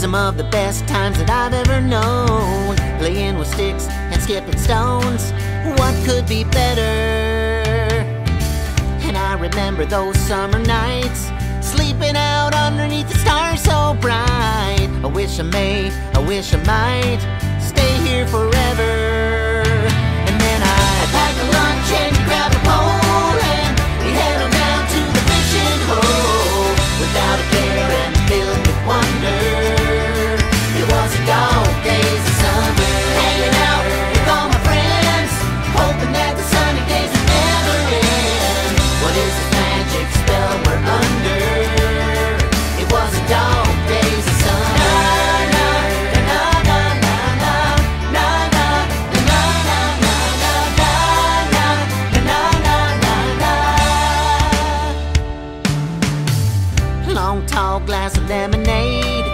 some of the best times that I've ever known, playing with sticks and skipping stones. What could be better? And I remember those summer nights, sleeping out underneath the stars so bright. I wish I may, I wish I might stay here forever. And then I packed a lunch and grabbed a pole, and we headed down to the fishing hole. Without a care and filled with wonder, it was a dog days of summer. Hanging out with all my friends, hoping that the sunny days would never end. What is the magic spell we're under? It was a dog days of summer. Tall glass of lemonade,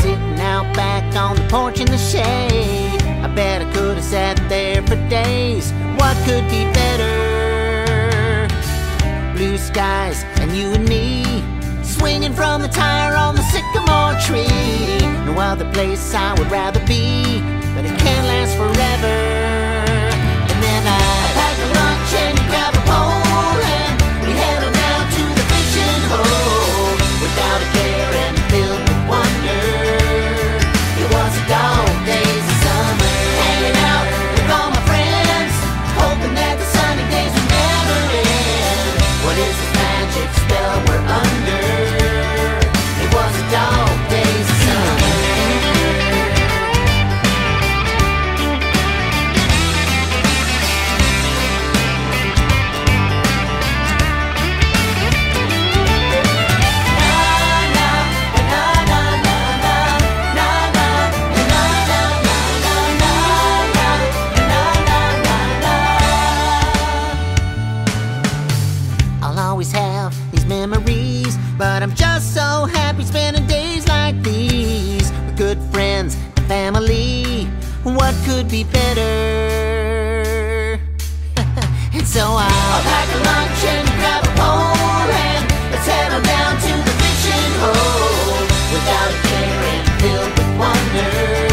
sitting out back on the porch in the shade. I bet I could have sat there for days. What could be better? Blue skies and you and me, swinging from the tire on the sycamore tree. No other place I would rather be, but it can't last forever. And then I packed a lunch and grabbed a pole, and we headed down to the fishing hole. Without a care and filled with wonder, it was a dog days of summer. Hanging out with all my friends, hoping that the sunny days would never end. What is this magic spell we're under? It was a dog days of summer. But I'm just so happy spending days like these with good friends and family. What could be better? And so I'll pack a lunch and grab a pole, and let's head on down to the fishing hole. Without a care and filled with wonder,